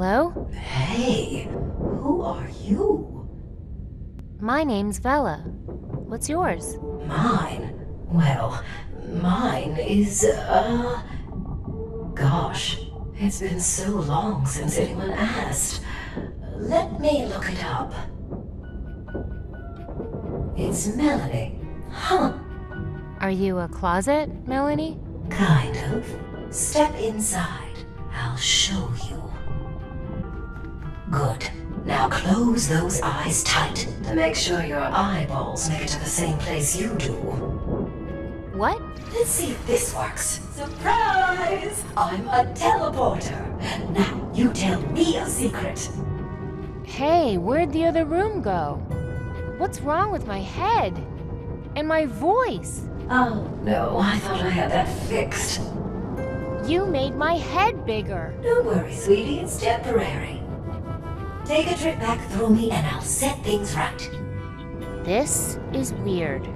Hello? Hey, who are you? My name's Vella. What's yours? Mine? Well, mine is, gosh, it's been so long since anyone asked. Let me look it up. It's Melanie, huh? Are you a closet, Melanie? Kind of. Step inside. I'll show you. Good. Now close those eyes tight to make sure your eyeballs make it to the same place you do. What? Let's see if this works. Surprise! I'm a teleporter. Now you tell me a secret. Hey, where'd the other room go? What's wrong with my head? And my voice? Oh no, I thought I had that fixed. You made my head bigger. Don't worry, sweetie, it's temporary. Take a trip back through me and I'll set things right. This is weird.